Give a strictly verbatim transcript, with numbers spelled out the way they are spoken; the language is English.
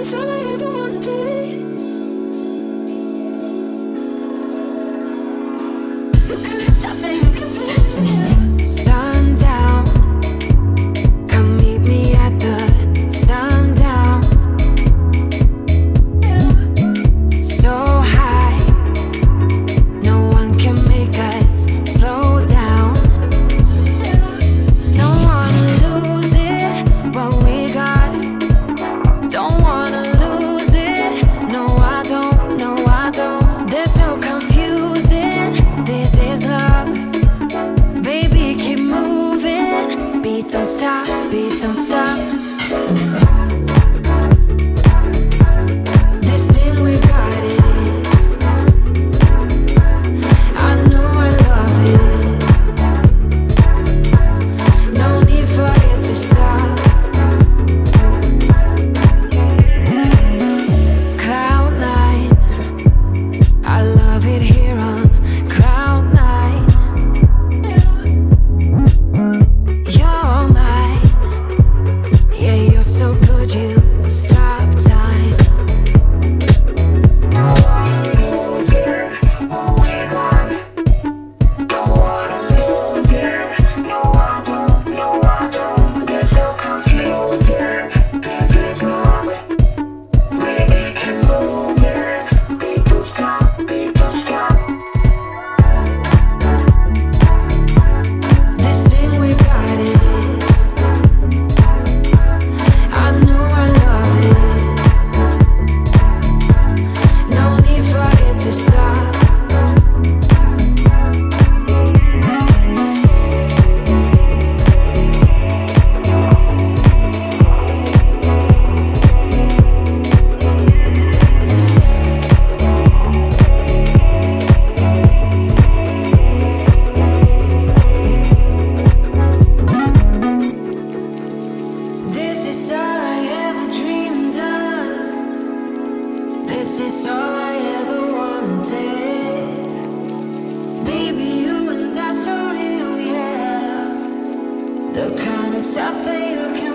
is all I ever wanted. You can make something, you can play. Sundown, come meet me at the sundown. So high, no one can make us slow down. Don't wanna lose it, what we got. Don't wanna lose it. No, I don't, no, I don't. There's no confusing. This is love. Baby, keep moving. Beat don't stop, beat don't stop. This is all I ever wanted. Baby, you and I, so real, yeah. The kind of stuff that you can